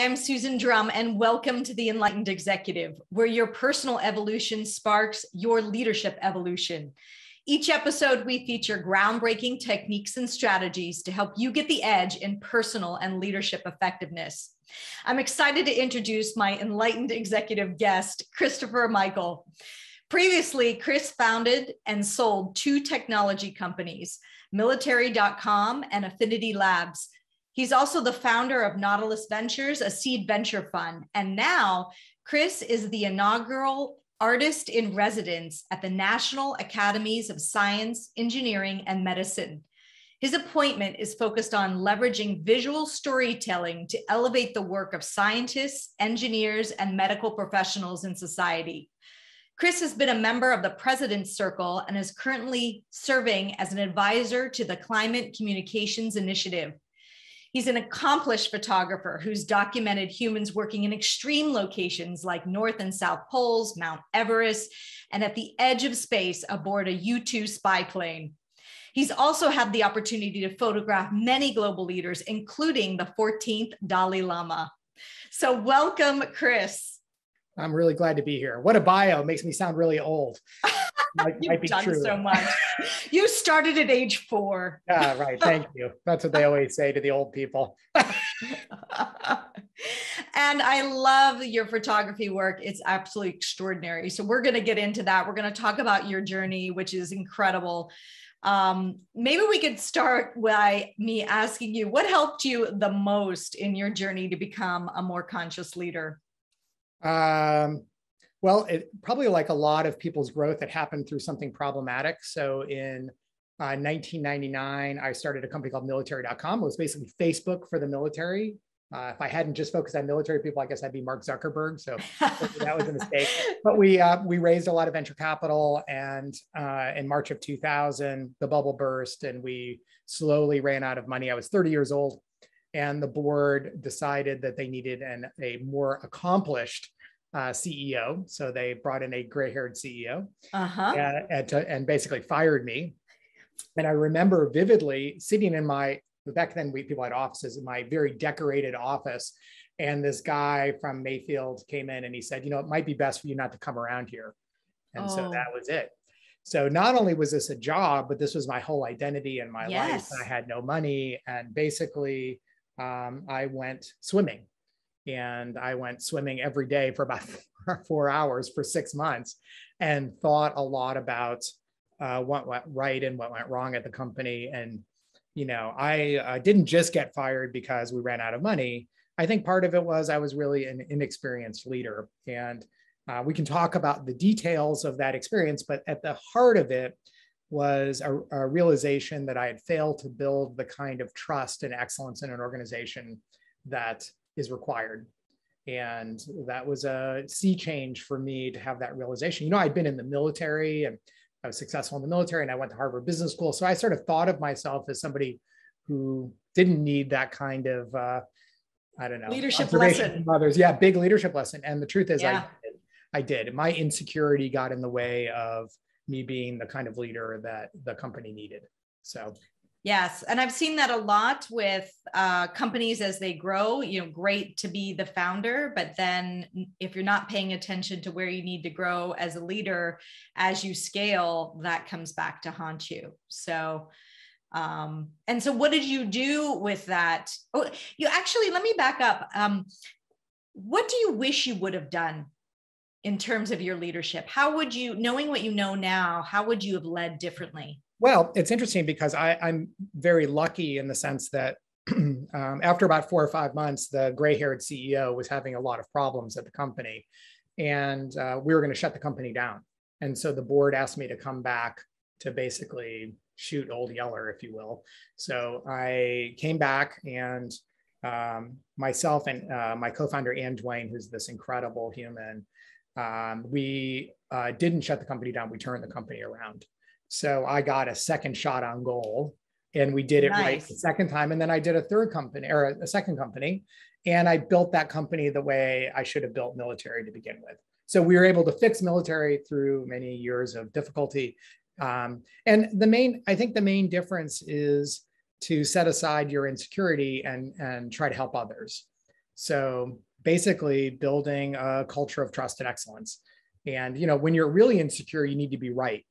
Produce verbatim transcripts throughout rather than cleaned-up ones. Hi, I'm Susan Drumm, and welcome to The Enlightened Executive, where your personal evolution sparks your leadership evolution. Each episode, we feature groundbreaking techniques and strategies to help you get the edge in personal and leadership effectiveness. I'm excited to introduce my Enlightened Executive guest, Christopher Michel. Previously, Chris founded and sold two technology companies, Military dot com and Affinity Labs. He's also the founder of Nautilus Ventures, a seed venture fund. And now Chris is the inaugural artist in residence at the National Academies of Science, Engineering, and Medicine. His appointment is focused on leveraging visual storytelling to elevate the work of scientists, engineers, and medical professionals in society. Chris has been a member of the President's Circle and is currently serving as an advisor to the Climate Communications Initiative. He's an accomplished photographer who's documented humans working in extreme locations like North and South Poles, Mount Everest, and at the edge of space aboard a U two spy plane. He's also had the opportunity to photograph many global leaders, including the fourteenth Dalai Lama. So welcome, Chris. I'm really glad to be here. What a bio. Makes me sound really old. Might, You've might be done true. So much. You started at age four. Yeah, right. Thank you. That's what they always say to the old people. And I love your photography work. It's absolutely extraordinary. So we're going to get into that. We're going to talk about your journey, which is incredible. Um, maybe we could start by me asking you, what helped you the most in your journey to become a more conscious leader? Um, well, it probably, like a lot of people's growth, it happened through something problematic. So in uh, nineteen ninety-nine, I started a company called Military dot com. It was basically Facebook for the military. Uh, if I hadn't just focused on military people, I guess I'd be Mark Zuckerberg. So that was a mistake. But we uh, we raised a lot of venture capital, and uh, in March of two thousand, the bubble burst, and we slowly ran out of money. I was thirty years old. And the board decided that they needed an, a more accomplished uh, C E O. So they brought in a gray-haired C E O uh-huh. and, and, to, and basically fired me. And I remember vividly sitting in my, back then we people had offices, in my very decorated office. And this guy from Mayfield came in and he said, you know, it might be best for you not to come around here. And oh. so that was it. So not only was this a job, but this was my whole identity and my yes. life. I had no money. And basically, Um, I went swimming, and I went swimming every day for about four, four hours for six months, and thought a lot about uh, what went right and what went wrong at the company. And, you know, I uh, didn't just get fired because we ran out of money. I think part of it was I was really an inexperienced leader, and uh, we can talk about the details of that experience, but at the heart of it was a, a realization that I had failed to build the kind of trust and excellence in an organization that is required. And that was a sea change for me to have that realization. You know, I'd been in the military, and I was successful in the military, and I went to Harvard Business School. So I sort of thought of myself as somebody who didn't need that kind of, uh, I don't know. Leadership lesson. From others. Yeah, big leadership lesson. And the truth is yeah. I did. I did. My insecurity got in the way of me being the kind of leader that the company needed. So, yes. And I've seen that a lot with uh, companies as they grow, you know, great to be the founder, but then if you're not paying attention to where you need to grow as a leader, as you scale, that comes back to haunt you. So, um, and so what did you do with that? Oh, you actually, let me back up. Um, what do you wish you would have done in terms of your leadership? How would you, knowing what you know now, how would you have led differently? Well, it's interesting because I, I'm very lucky in the sense that um, after about four or five months, the gray-haired C E O was having a lot of problems at the company, and uh, we were going to shut the company down. And so the board asked me to come back to basically shoot Old Yeller, if you will. So I came back, and um, myself and uh, my co-founder, Ann Duane, who's this incredible human, Um, we uh, didn't shut the company down. We turned the company around. So I got a second shot on goal, and we did it nice. right the second time. And then I did a third company or a, a second company, and I built that company the way I should have built Military to begin with. So we were able to fix Military through many years of difficulty. Um, and the main, I think the main difference is to set aside your insecurity and, and try to help others. So basically building a culture of trust and excellence. And, you know, when you're really insecure, you need to be right.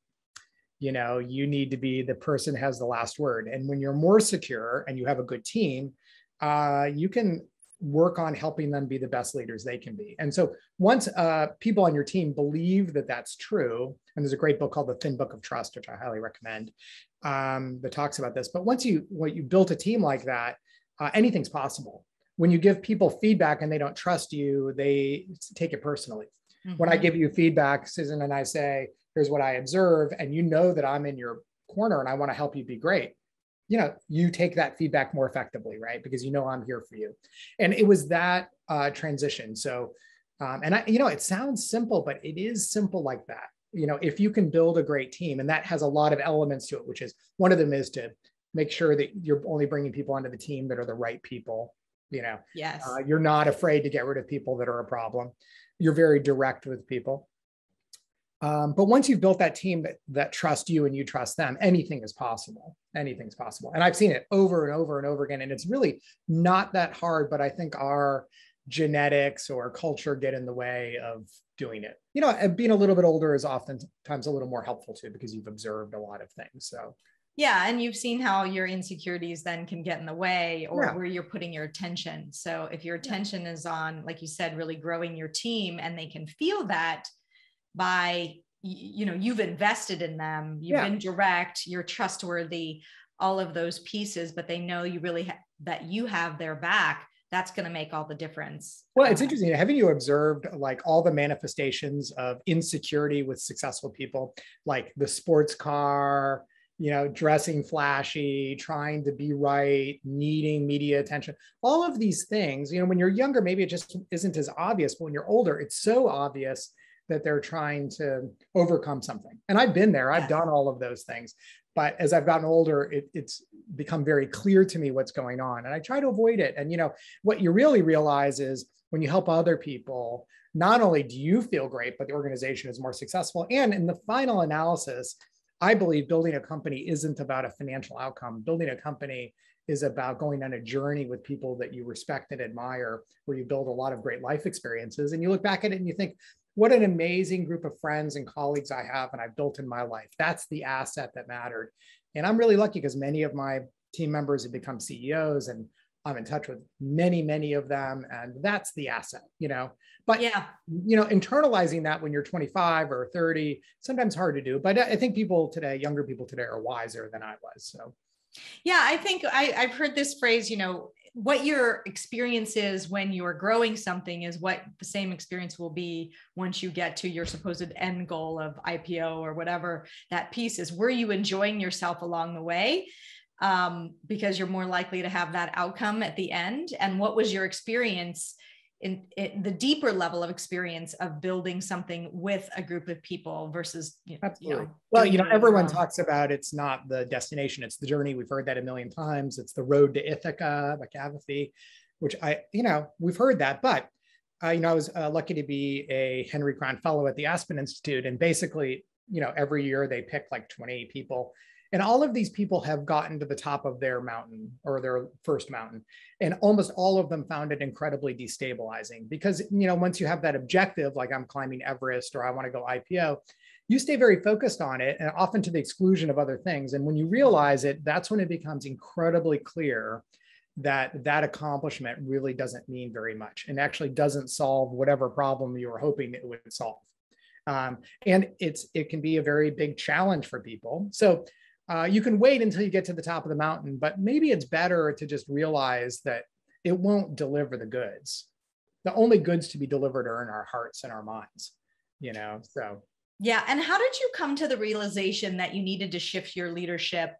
You know, you need to be the person who has the last word. And when you're more secure and you have a good team, uh, you can work on helping them be the best leaders they can be. And so once uh, people on your team believe that that's true, and there's a great book called The Thin Book of Trust, which I highly recommend, um, that talks about this. But once you, when you built a team like that, uh, anything's possible. When you give people feedback and they don't trust you, they take it personally. Mm-hmm. When I give you feedback, Susan, and I say, here's what I observe, and you know that I'm in your corner and I want to help you be great, you know, you take that feedback more effectively, right? Because you know I'm here for you. And it was that uh, transition. So, um, and I, you know, it sounds simple, but it is simple like that. You know, if you can build a great team, and that has a lot of elements to it, which is, one of them is to make sure that you're only bringing people onto the team that are the right people. You know, yes. uh, you're not afraid to get rid of people that are a problem. You're very direct with people. Um, but once you've built that team that, that trusts you and you trust them, anything is possible. Anything's possible. And I've seen it over and over and over again. And it's really not that hard, but I think our genetics or culture get in the way of doing it. You know, and being a little bit older is oftentimes a little more helpful too, because you've observed a lot of things. So. Yeah. And you've seen how your insecurities then can get in the way, or yeah. where you're putting your attention. So if your attention is on, like you said, really growing your team, and they can feel that by, you know, you've invested in them, you've yeah. been direct, you're trustworthy, all of those pieces, but they know you really, ha- that you have their back. That's going to make all the difference. Well, it's interesting. Haven't you observed like all the manifestations of insecurity with successful people, like the sports car, you know, dressing flashy, trying to be right, needing media attention, all of these things, you know, when you're younger, maybe it just isn't as obvious, but when you're older, it's so obvious that they're trying to overcome something. And I've been there, I've done all of those things, but as I've gotten older, it, it's become very clear to me what's going on, and I try to avoid it. And, you know, what you really realize is when you help other people, not only do you feel great, but the organization is more successful. And in the final analysis, I believe building a company isn't about a financial outcome. Building a company is about going on a journey with people that you respect and admire, where you build a lot of great life experiences. And you look back at it and you think, what an amazing group of friends and colleagues I have and I've built in my life. That's the asset that mattered. And I'm really lucky because many of my team members have become C E Os, and I'm in touch with many, many of them. And that's the asset, you know, but, yeah, you know, internalizing that when you're twenty-five or thirty, sometimes hard to do. But I think people today, younger people today, are wiser than I was. So, yeah, I think I, I've heard this phrase, you know, what your experience is when you're growing something is what the same experience will be once you get to your supposed end goal of I P O or whatever that piece is. Were you enjoying yourself along the way? Um, because you're more likely to have that outcome at the end. And what was your experience in, in the deeper level of experience of building something with a group of people versus, you know, Absolutely. You know, well, you know, everyone um, talks about, it's not the destination, it's the journey. We've heard that a million times. It's the road to Ithaca, McAfee, which I, you know, we've heard that, but, uh, you know, I was uh, lucky to be a Henry Crown Fellow at the Aspen Institute. And basically, you know, every year they pick like twenty people. And all of these people have gotten to the top of their mountain or their first mountain. And almost all of them found it incredibly destabilizing because, you know, once you have that objective, like I'm climbing Everest or I want to go I P O, you stay very focused on it, and often to the exclusion of other things. And when you realize it, that's when it becomes incredibly clear that that accomplishment really doesn't mean very much and actually doesn't solve whatever problem you were hoping it would solve. Um, and it's it can be a very big challenge for people. So Uh, you can wait until you get to the top of the mountain, but maybe it's better to just realize that it won't deliver the goods. The only goods to be delivered are in our hearts and our minds, you know, so. Yeah. And how did you come to the realization that you needed to shift your leadership?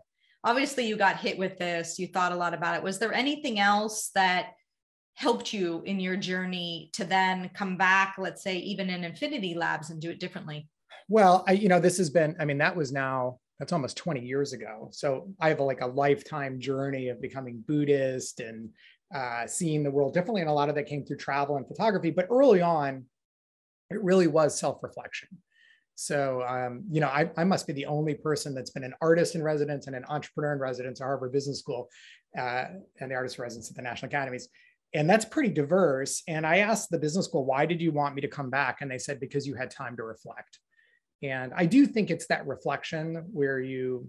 Obviously, you got hit with this. You thought a lot about it. Was there anything else that helped you in your journey to then come back, let's say, even in Affinity Labs and do it differently? Well, I, you know, this has been, I mean, that was now, that's almost twenty years ago. So I have a, like a lifetime journey of becoming Buddhist and uh, seeing the world differently. And a lot of that came through travel and photography, but early on, it really was self-reflection. So, um, you know, I, I must be the only person that's been an artist in residence and an entrepreneur in residence at Harvard Business School uh, and the artist in residence at the National Academies. And that's pretty diverse. And I asked the business school, why did you want me to come back? And they said, because you had time to reflect. And I do think it's that reflection where you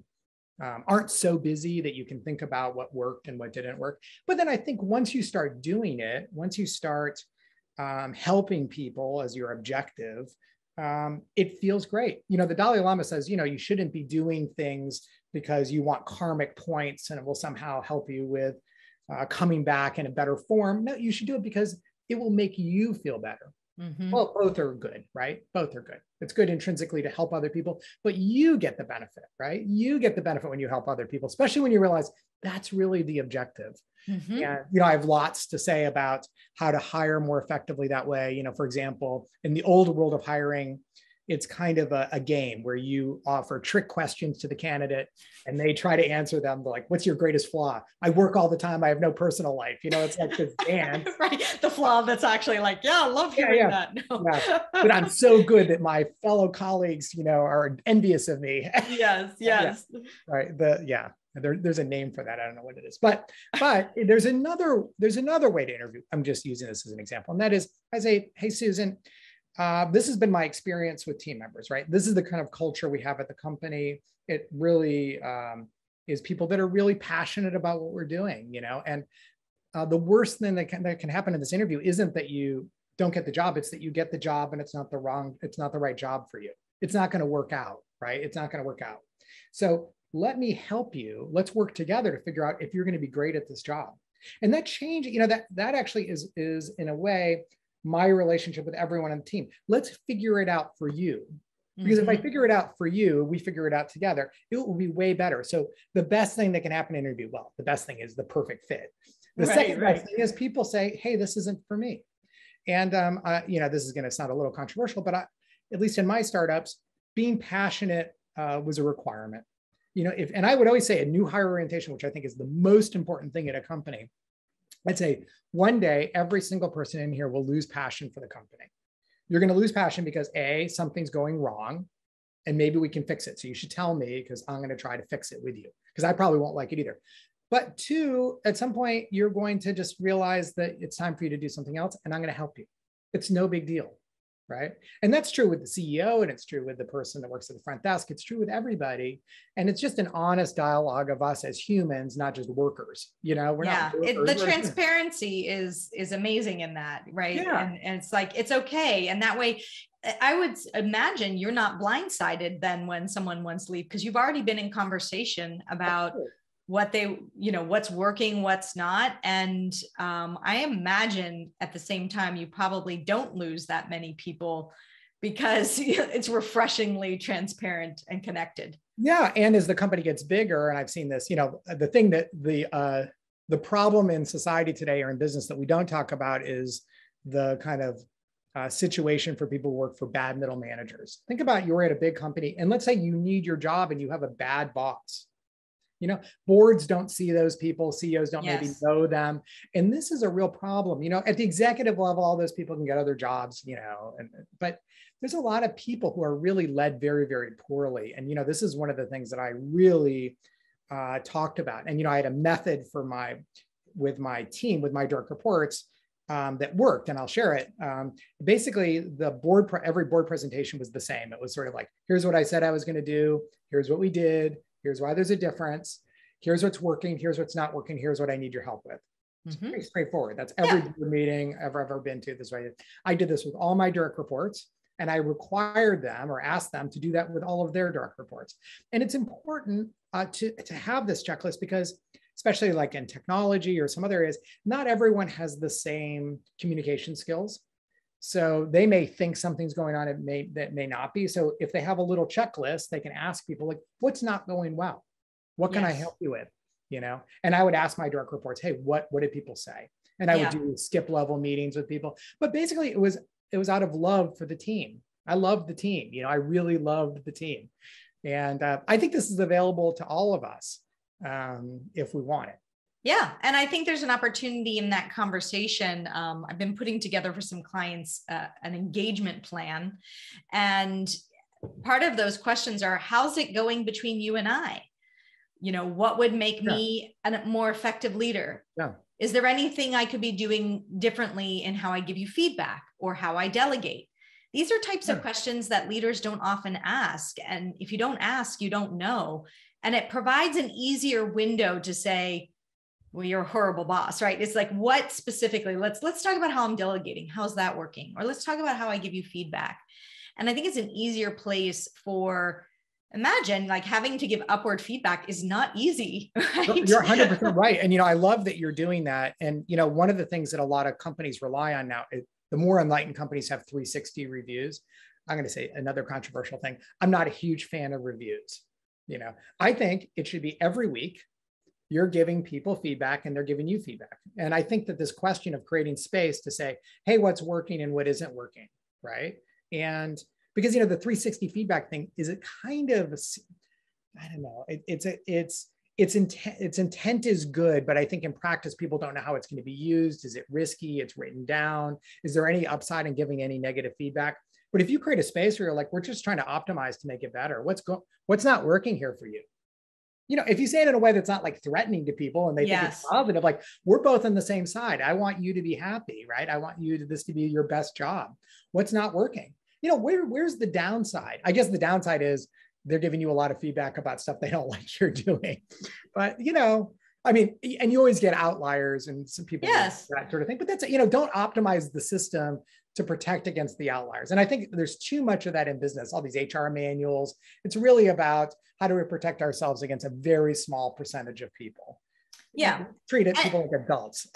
um, aren't so busy that you can think about what worked and what didn't work. But then I think once you start doing it, once you start um, helping people as your objective, um, it feels great. You know, the Dalai Lama says, you know, you shouldn't be doing things because you want karmic points and it will somehow help you with Uh, coming back in a better form. No, you should do it because it will make you feel better. Mm-hmm. Well, both are good, right? Both are good. It's good intrinsically to help other people, but you get the benefit, right? You get the benefit when you help other people, especially when you realize that's really the objective. Mm-hmm. And, you know, I have lots to say about how to hire more effectively that way. You know, for example, in the old world of hiring, it's kind of a, a game where you offer trick questions to the candidate and they try to answer them. They're like, what's your greatest flaw? I work all the time. I have no personal life. You know, it's like this dance. Right. The flaw that's actually like, yeah, I love hearing yeah, yeah. that. No. Yeah. But I'm so good that my fellow colleagues, you know, are envious of me. Yes. Yes. Yeah. Right. The, yeah. There, there's a name for that. I don't know what it is, but, but there's another, there's another way to interview. I'm just using this as an example. And that is, I say, hey, Susan, Uh, this has been my experience with team members, right? This is the kind of culture we have at the company. It really um, is people that are really passionate about what we're doing, you know, and uh, the worst thing that can, that can happen in this interview isn't that you don't get the job. It's that you get the job and it's not the wrong, it's not the right job for you. It's not going to work out, right? It's not going to work out. So let me help you. Let's work together to figure out if you're going to be great at this job. And that change, you know, that, that actually is, is in a way, my relationship with everyone on the team. Let's figure it out for you. Because mm-hmm. if I figure it out for you, we figure it out together, it will be way better. So the best thing that can happen in an interview, well, the best thing is the perfect fit. The right, second right. best thing is people say, hey, this isn't for me. And, um, uh, you know, this is going to sound a little controversial, but I, at least in my startups, being passionate uh, was a requirement. You know, if, and I would always say a new hire orientation, which I think is the most important thing at a company, I'd say one day, every single person in here will lose passion for the company. You're going to lose passion because A, something's going wrong and maybe we can fix it. So you should tell me because I'm going to try to fix it with you because I probably won't like it either. But two, at some point, you're going to just realize that it's time for you to do something else and I'm going to help you. It's no big deal, right? And that's true with the C E O and it's true with the person that works at the front desk. It's true with everybody. And it's just an honest dialogue of us as humans, not just workers, you know, we're yeah. not workers. It, the transparency is, is amazing in that, right? Yeah. And, and it's like, it's okay. And that way, I would imagine you're not blindsided then when someone wants to leave, because you've already been in conversation about what they, you know, what's working, what's not. And um, I imagine at the same time, you probably don't lose that many people because it's refreshingly transparent and connected. Yeah. And as the company gets bigger, and I've seen this, you know, the thing that the, uh, the problem in society today or in business that we don't talk about is the kind of uh, situation for people who work for bad middle managers. Think about you're at a big company and let's say you need your job and you have a bad boss. You know, boards don't see those people, C E Os don't yes. maybe know them. And this is a real problem. You know, at the executive level, all those people can get other jobs, you know, and, but there's a lot of people who are really led very, very poorly. And, you know, this is one of the things that I really uh, talked about. And, you know, I had a method for my, with my team, with my direct reports um, that worked, and I'll share it. Um, basically, the board, pre- every board presentation was the same. It was sort of like, here's what I said I was going to do. Here's what we did. Here's why there's a difference. Here's what's working. Here's what's not working. Here's what I need your help with. It's mm-hmm. pretty straightforward. That's every yeah. meeting I've ever, ever been to. This way, I did this with all my direct reports, and I required them or asked them to do that with all of their direct reports. And it's important uh, to, to have this checklist because, especially like in technology or some other areas, not everyone has the same communication skills. So they may think something's going on, it may, that may not be. So if they have a little checklist, they can ask people like, what's not going well? What can yes. I help you with? You know, and I would ask my direct reports, hey, what, what did people say? And I yeah. would do skip level meetings with people, but basically it was, it was out of love for the team. I loved the team. You know, I really loved the team. And uh, I think this is available to all of us um, if we want it. Yeah. And I think there's an opportunity in that conversation. Um, I've been putting together for some clients uh, an engagement plan. And part of those questions are, how's it going between you and I? You know, what would make yeah. me a more effective leader? Yeah. Is there anything I could be doing differently in how I give you feedback or how I delegate? These are types yeah. of questions that leaders don't often ask. And if you don't ask, you don't know. And it provides an easier window to say, well, you're a horrible boss, right? It's like, what specifically? Let's let's talk about how I'm delegating. How's that working? Or let's talk about how I give you feedback. And I think it's an easier place for, imagine like having to give upward feedback is not easy, right? You're one hundred percent right. And, you know, I love that you're doing that. And, you know, one of the things that a lot of companies rely on now, is the more enlightened companies have three sixty reviews. I'm going to say another controversial thing. I'm not a huge fan of reviews. You know, I think it should be every week you're giving people feedback and they're giving you feedback. And I think that this question of creating space to say, hey, what's working and what isn't working, right? And because, you know, the three sixty feedback thing is a kind of, I don't know, it, it's, a, it's, it's intent, its intent is good, but I think in practice, people don't know how it's going to be used. Is it risky? It's written down. Is there any upside in giving any negative feedback? But if you create a space where you're like, we're just trying to optimize to make it better. What's go, what's not working here for you? You know, if you say it in a way that's not like threatening to people and they yes. think it's positive, like we're both on the same side. I want you to be happy, right? I want you to, this to be your best job. What's not working? You know, where, where's the downside? I guess the downside is they're giving you a lot of feedback about stuff they don't like you're doing. But, you know, I mean, and you always get outliers and some people yes. that sort of thing, but that's, you know, don't optimize the system to protect against the outliers. And I think there's too much of that in business, all these H R manuals. It's really about how do we protect ourselves against a very small percentage of people. Yeah. Treat it, and people like adults.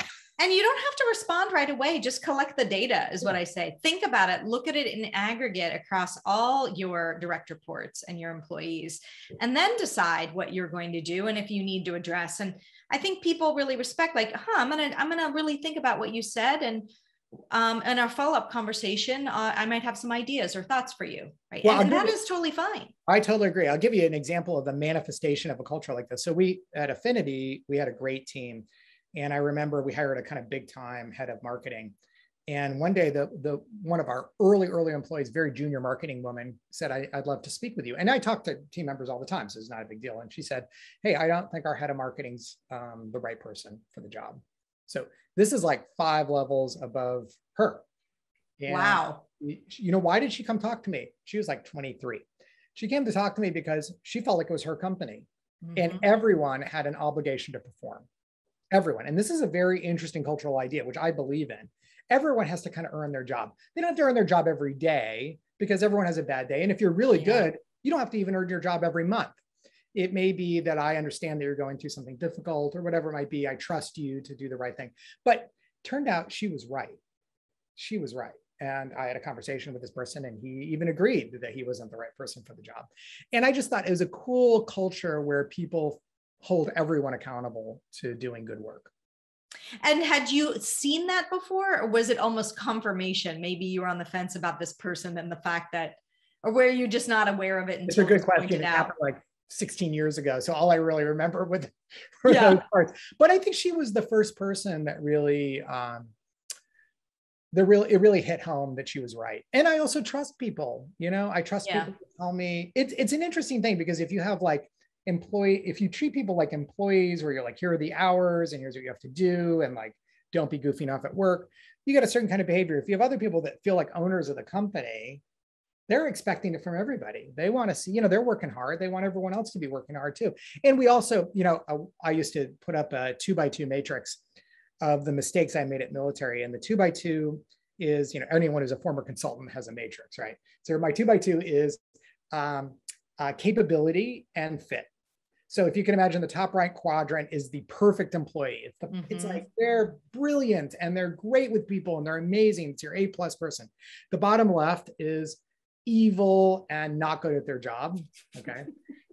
And you don't have to respond right away. Just collect the data is what I say. Think about it. Look at it in aggregate across all your direct reports and your employees, and then decide what you're going to do and if you need to address. And I think people really respect, like, huh, I'm going to, I'm going to really think about what you said. And um, in our follow-up conversation, uh, I might have some ideas or thoughts for you, right? Well, and that is totally fine. I totally agree. I'll give you an example of the manifestation of a culture like this. So we, at Affinity, we had a great team. And I remember we hired a kind of big time head of marketing. And one day, the, the one of our early, early employees, very junior marketing woman, said, I, I'd love to speak with you. And I talk to team members all the time, so it's not a big deal. And she said, hey, I don't think our head of marketing's um, the right person for the job. So this is like five levels above her. And wow. You know, why did she come talk to me? She was like twenty-three. She came to talk to me because she felt like it was her company. Mm-hmm. And everyone had an obligation to perform. Everyone. And this is a very interesting cultural idea, which I believe in. Everyone has to kind of earn their job. They don't have to earn their job every day because everyone has a bad day. And if you're really yeah. good, you don't have to even earn your job every month. It may be that I understand that you're going through something difficult or whatever it might be. I trust you to do the right thing. But turned out she was right. She was right. And I had a conversation with this person and he even agreed that he wasn't the right person for the job. And I just thought it was a cool culture where people hold everyone accountable to doing good work. And had you seen that before, or was it almost confirmation? Maybe you were on the fence about this person and the fact that, or were you just not aware of it? It's a good question. It happened like sixteen years ago. So all I really remember with yeah. those parts, but I think she was the first person that really, um, the real, it really hit home that she was right. And I also trust people, you know, I trust yeah. people to tell me. It's, it's an interesting thing because if you have like, employee, if you treat people like employees where you're like, here are the hours and here's what you have to do. And like, don't be goofing off at work. You get a certain kind of behavior. If you have other people that feel like owners of the company, they're expecting it from everybody. They want to see, you know, they're working hard. They want everyone else to be working hard too. And we also, you know, I, I used to put up a two by two matrix of the mistakes I made at military. And the two by two is, you know, anyone who's a former consultant has a matrix, right? So my two by two is um, uh, capability and fit. So if you can imagine, the top right quadrant is the perfect employee. It's, the, mm-hmm. it's like they're brilliant and they're great with people and they're amazing. It's your A plus person. The bottom left is evil and not good at their job. Okay.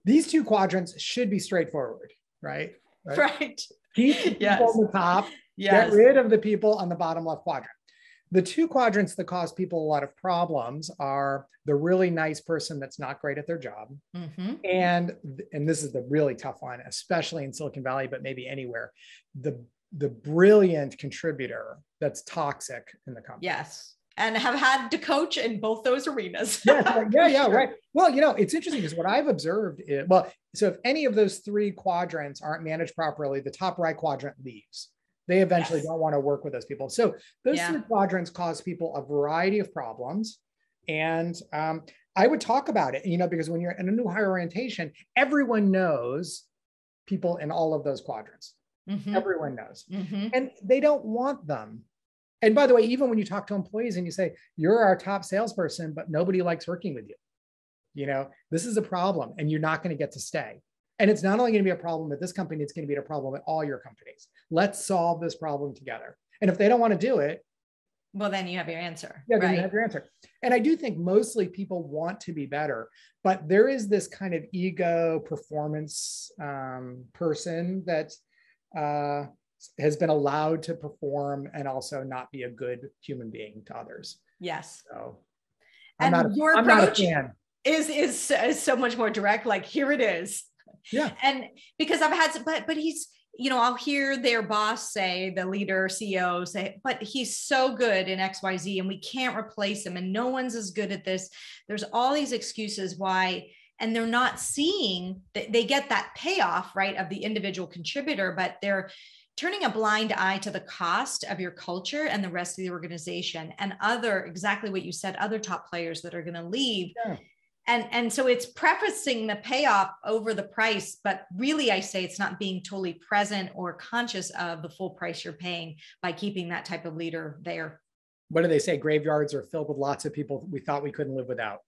These two quadrants should be straightforward, right? Right. right. Keep the yes. people on the top, yes. get rid of the people on the bottom left quadrant. The two quadrants that cause people a lot of problems are the really nice person that's not great at their job. Mm-hmm. And, and this is the really tough one, especially in Silicon Valley, but maybe anywhere, the, the brilliant contributor that's toxic in the company. Yes. and have had to coach in both those arenas. yeah, yeah, yeah, right. Well, you know, it's interesting because what I've observed is, well, so if any of those three quadrants aren't managed properly, the top right quadrant leaves. They eventually yes. don't want to work with those people. So those yeah. three quadrants cause people a variety of problems. And um, I would talk about it, you know, because when you're in a new hire orientation, everyone knows people in all of those quadrants. Mm-hmm. Everyone knows. Mm-hmm. And they don't want them. And by the way, even when you talk to employees and you say, you're our top salesperson, but nobody likes working with you, you know, this is a problem and you're not going to get to stay. And it's not only going to be a problem at this company, it's going to be a problem at all your companies. Let's solve this problem together. And if they don't want to do it, well, then you have your answer. Yeah, then right? you have your answer. And I do think mostly people want to be better, but there is this kind of ego performance um, person that uh, has been allowed to perform and also not be a good human being to others. Yes. So I'm and not a, your I'm approach not a fan. Is, is is so much more direct, like here it is. Yeah. And because I've had, but but he's, you know, I'll hear their boss say, the leader, C E O say, but he's so good in X Y Z and we can't replace him and no one's as good at this. There's all these excuses why, and they're not seeing that they get that payoff, right, of the individual contributor, but they're turning a blind eye to the cost of your culture and the rest of the organization and other, exactly what you said, other top players that are going to leave. Yeah. And, and so it's prefacing the payoff over the price, but really I say it's not being totally present or conscious of the full price you're paying by keeping that type of leader there. What do they say? Graveyards are filled with lots of people we thought we couldn't live without.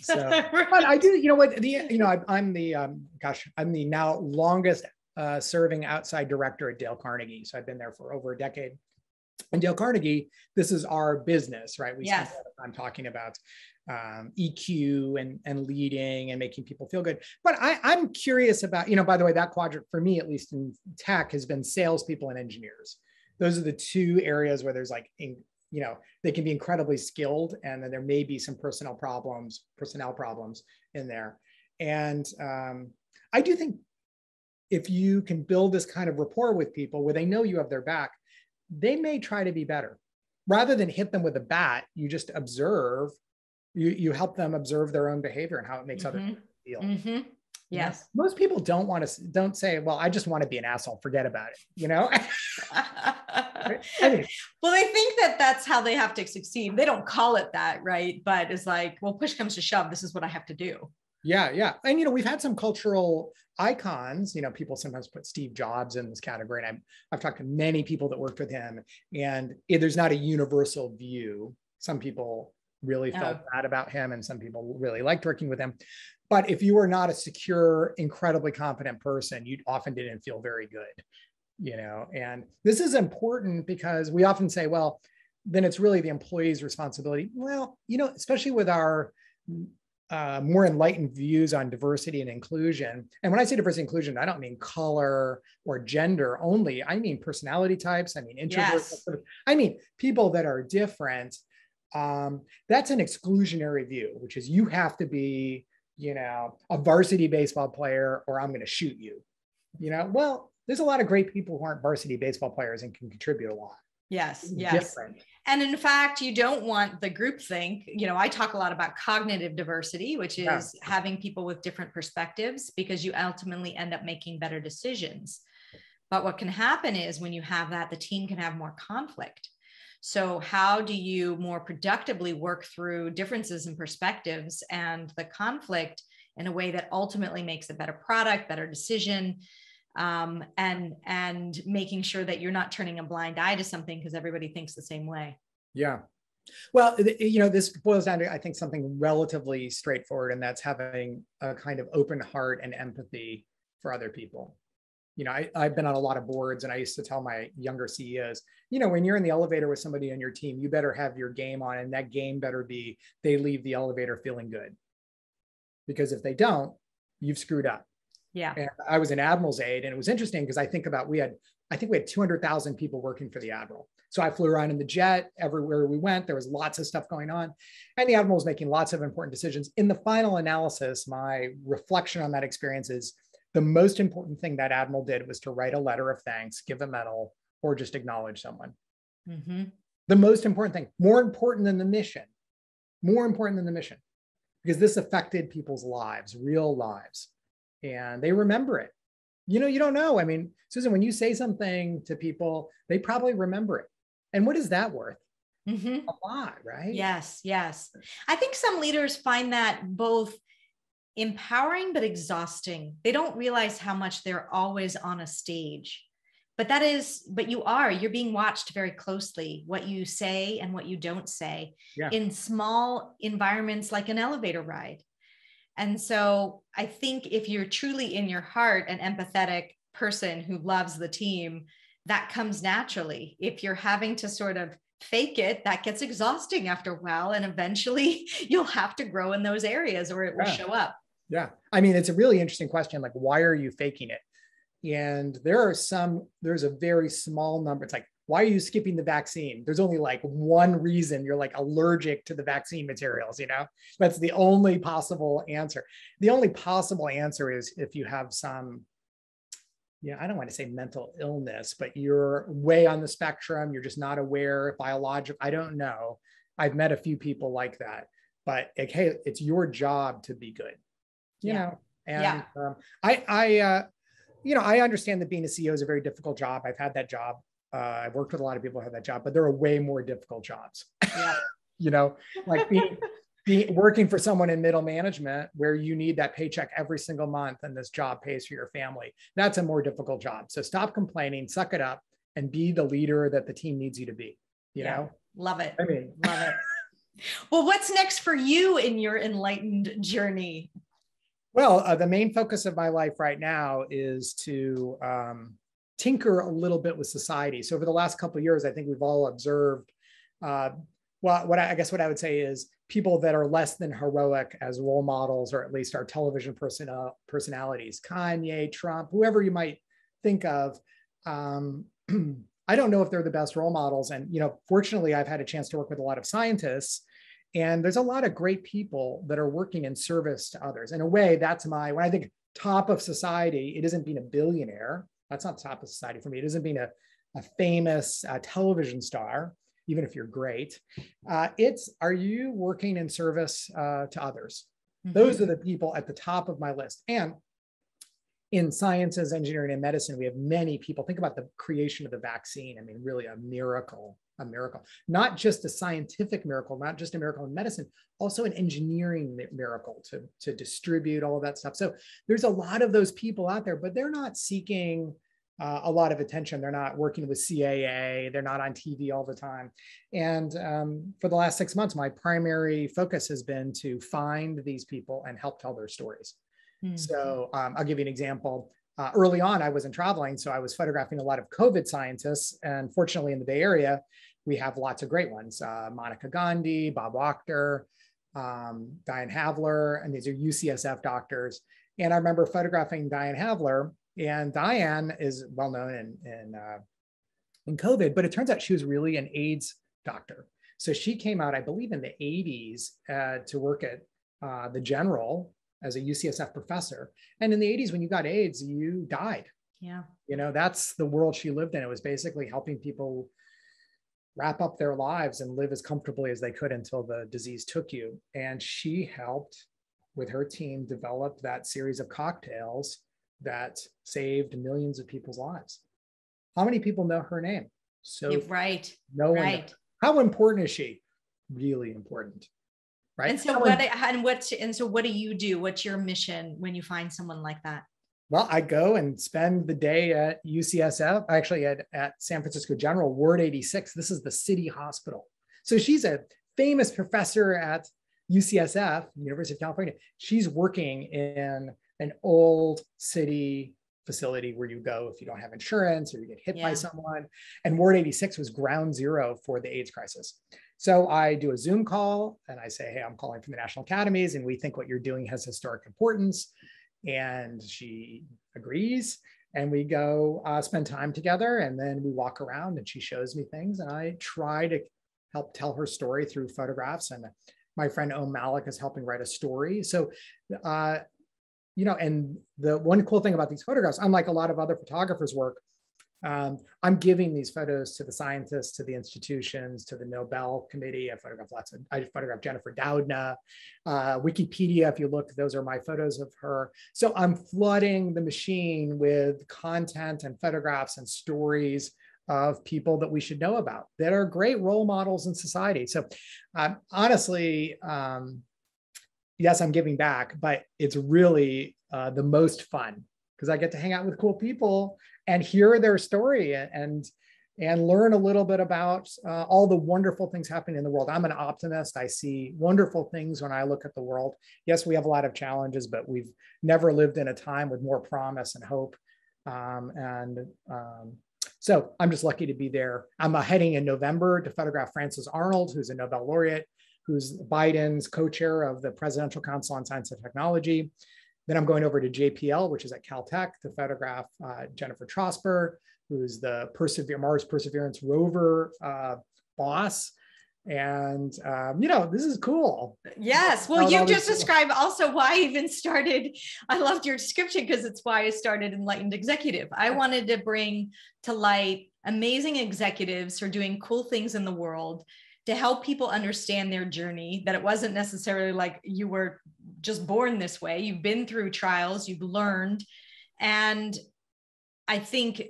So right. But I do, you know what, the, you know, I, I'm the, um, gosh, I'm the now longest uh, serving outside director at Dale Carnegie. So I've been there for over a decade. And Dale Carnegie, this is our business, right? We yes. spend a lot of time talking about um, E Q and, and leading and making people feel good. But I, I'm curious about, you know, by the way, that quadrant for me, at least in tech, has been salespeople and engineers. Those are the two areas where there's like, in, you know, they can be incredibly skilled and then there may be some personnel problems, personnel problems in there. And um, I do think if you can build this kind of rapport with people where they know you have their back, they may try to be better. Rather than hit them with a bat, you just observe, you, you help them observe their own behavior and how it makes mm-hmm. other people feel. Mm-hmm. Yes. You know, most people don't want to, don't say, well, I just want to be an asshole. Forget about it. You know? Right? I mean, well, they think that that's how they have to succeed. They don't call it that, right? But it's like, well, push comes to shove. This is what I have to do. Yeah. Yeah. And, you know, we've had some cultural icons, you know, people sometimes put Steve Jobs in this category. And I'm, I've talked to many people that worked with him and it, there's not a universal view. Some people really felt oh. bad about him and some people really liked working with him. But if you were not a secure, incredibly competent person, you often didn't feel very good, you know, and this is important because we often say, well, then it's really the employee's responsibility. Well, you know, especially with our Uh, more enlightened views on diversity and inclusion. And when I say diversity and inclusion, I don't mean color or gender only. I mean personality types. I mean introverts. Yes. I mean people that are different. Um, that's an exclusionary view, which is you have to be, you know, a varsity baseball player or I'm going to shoot you. You know, well, there's a lot of great people who aren't varsity baseball players and can contribute a lot. Yes, yes. Different. And in fact, you don't want the groupthink. You know, I talk a lot about cognitive diversity, which is yeah. having people with different perspectives because you ultimately end up making better decisions. But what can happen is when you have that, the team can have more conflict. So how do you more productively work through differences in perspectives and the conflict in a way that ultimately makes a better product, better decision? Um, and, and making sure that you're not turning a blind eye to something because everybody thinks the same way. Yeah. Well, you know, this boils down to, I think, something relatively straightforward, and that's having a kind of open heart and empathy for other people. You know, I, I've been on a lot of boards and I used to tell my younger C E Os, you know, when you're in the elevator with somebody on your team, you better have your game on, and that game better be, they leave the elevator feeling good, because if they don't, you've screwed up. Yeah. And I was an admiral's aide, and it was interesting because I think about, we had, I think we had two hundred thousand people working for the admiral. So I flew around in the jet everywhere we went. There was lots of stuff going on, and the admiral was making lots of important decisions. In the final analysis, my reflection on that experience is the most important thing that admiral did was to write a letter of thanks, give a medal, or just acknowledge someone. Mm-hmm. the most important thing, more important than the mission, more important than the mission, because this affected people's lives, real lives, and they remember it. You know, you don't know. I mean, Susan, when you say something to people, they probably remember it. And what is that worth? Mm-hmm. A lot, right? Yes, yes. I think some leaders find that both empowering but exhausting. They don't realize how much they're always on a stage. But that is, but you are, you're being watched very closely, what you say and what you don't say, yeah, in small environments like an elevator ride. And so I think if you're truly in your heart an empathetic person who loves the team, that comes naturally. If you're having to sort of fake it, that gets exhausting after a while. And eventually you'll have to grow in those areas or it will, yeah, show up. Yeah. I mean, it's a really interesting question. Like, why are you faking it? And there are some, there's a very small number. It's like, why are you skipping the vaccine? There's only like one reason. You're like allergic to the vaccine materials, you know? That's the only possible answer. The only possible answer is if you have some, yeah, I don't want to say mental illness, but you're way on the spectrum. You're just not aware, biological, I don't know. I've met a few people like that, but like, hey, it's your job to be good, you, yeah, know? And yeah. um, I, I, uh, you know, I understand that being a C E O is a very difficult job. I've had that job. Uh, I've worked with a lot of people who have that job, but there are way more difficult jobs, yeah. You know, like being, being working for someone in middle management where you need that paycheck every single month and this job pays for your family. That's a more difficult job. So stop complaining, suck it up, and be the leader that the team needs you to be, you, yeah, know? Love it. I mean, love it. Well, what's next for you in your enlightened journey? Well, uh, the main focus of my life right now is to um, tinker a little bit with society. So over the last couple of years, I think we've all observed, uh, well, what I, I guess what I would say is people that are less than heroic as role models, or at least our television person, uh, personalities, Kanye, Trump, whoever you might think of. Um, I don't know if they're the best role models. And, you know, fortunately, I've had a chance to work with a lot of scientists. And there's a lot of great people that are working in service to others. In a way, that's my, when I think top of society, it isn't being a billionaire. That's not top of society for me. It isn't being a, a famous uh, television star, even if you're great. Uh, it's, are you working in service uh, to others? Mm-hmm. Those are the people at the top of my list. And in sciences, engineering, and medicine, we have many people. Think about the creation of the vaccine. I mean, really a miracle. A miracle, not just a scientific miracle, not just a miracle in medicine, also an engineering miracle to, to distribute all of that stuff. So there's a lot of those people out there, but they're not seeking uh, a lot of attention. They're not working with C A A. They're not on T V all the time. And um, for the last six months, my primary focus has been to find these people and help tell their stories. Mm-hmm. So um, I'll give you an example. Uh, early on, I wasn't traveling, so I was photographing a lot of COVID scientists. And fortunately, in the Bay Area, we have lots of great ones, uh, Monica Gandhi, Bob Wachter, um, Diane Havler, and these are U C S F doctors. And I remember photographing Diane Havler, and Diane is well known in, in, uh, in COVID, but it turns out she was really an AIDS doctor. So she came out, I believe in the eighties, uh, to work at uh, the General as a U C S F professor. And in the eighties, when you got AIDS, you died. Yeah. You know, that's the world she lived in. It was basically helping people wrap up their lives and live as comfortably as they could until the disease took you. And she helped with her team develop that series of cocktails that saved millions of people's lives. How many people know her name? So yeah, right. No right. one knows. How important is she? Really important. Right. And so how what in- and what and so what do you do? What's your mission when you find someone like that? Well, I go and spend the day at U C S F, actually at, at San Francisco General, Ward eighty-six. This is the city hospital. So she's a famous professor at U C S F, University of California. She's working in an old city facility where you go if you don't have insurance or you get hit yeah. by someone. And Ward eighty-six was ground zero for the AIDS crisis. So I do a Zoom call and I say, hey, I'm calling from the National Academies and we think what you're doing has historic importance. And she agrees and we go uh, spend time together and then we walk around and she shows me things and I try to help tell her story through photographs. And my friend Om Malik is helping write a story. So, uh, you know, and the one cool thing about these photographs, unlike a lot of other photographers' work, Um, I'm giving these photos to the scientists, to the institutions, to the Nobel Committee. I photographed lots of, I photographed Jennifer Doudna, uh, Wikipedia, if you look, those are my photos of her. So I'm flooding the machine with content and photographs and stories of people that we should know about that are great role models in society. So um, honestly, um, yes, I'm giving back, but it's really uh, the most fun because I get to hang out with cool people and hear their story and and learn a little bit about uh, all the wonderful things happening in the world. I'm an optimist. I see wonderful things when I look at the world. Yes, we have a lot of challenges, but we've never lived in a time with more promise and hope. Um, and um, so I'm just lucky to be there. I'm uh, heading in November to photograph Frances Arnold, who's a Nobel laureate, who's Biden's co-chair of the Presidential Council on Science and Technology. Then I'm going over to J P L, which is at Caltech, to photograph uh, Jennifer Trosper, who's the Persever- Mars Perseverance Rover uh, boss. And, um, you know, this is cool. Yes. Well, you just described also why I even started. I loved your description because it's why I started Enlightened Executive. I wanted to bring to light amazing executives who are doing cool things in the world to help people understand their journey, that it wasn't necessarily like you were just born this way. You've been through trials, you've learned. And I think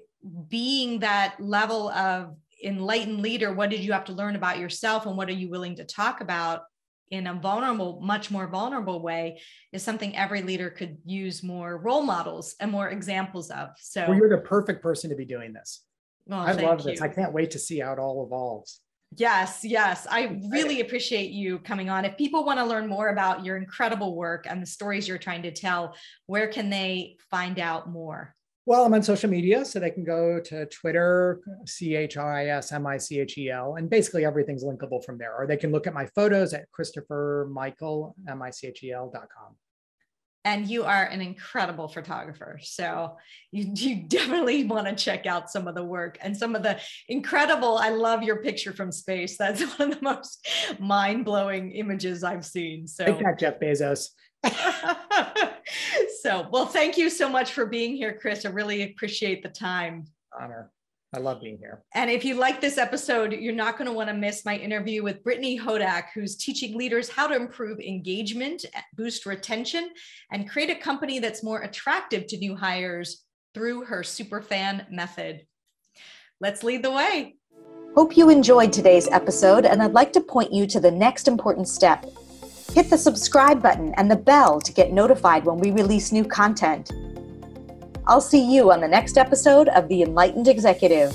being that level of enlightened leader, what did you have to learn about yourself and what are you willing to talk about in a vulnerable, much more vulnerable way is something every leader could use more role models and more examples of. So well, you're the perfect person to be doing this. Well, I love you. This. I can't wait to see how it all evolves. Yes, yes. I really appreciate you coming on. If people want to learn more about your incredible work and the stories you're trying to tell, where can they find out more? Well, I'm on social media, so they can go to Twitter, C H R I S M I C H E L, and basically everything's linkable from there. Or they can look at my photos at Christopher Michel M I C H E L dot com. And you are an incredible photographer. So you, you definitely want to check out some of the work and some of the incredible, I love your picture from space. That's one of the most mind-blowing images I've seen. So take that, Jeff Bezos. So, well, thank you so much for being here, Chris. I really appreciate the time. Honor. I love being here. And if you like this episode, you're not going to want to miss my interview with Brittany Hodak, who's teaching leaders how to improve engagement, boost retention, and create a company that's more attractive to new hires through her Superfan method. Let's lead the way. Hope you enjoyed today's episode, and I'd like to point you to the next important step. Hit the subscribe button and the bell to get notified when we release new content. I'll see you on the next episode of The Enlightened Executive.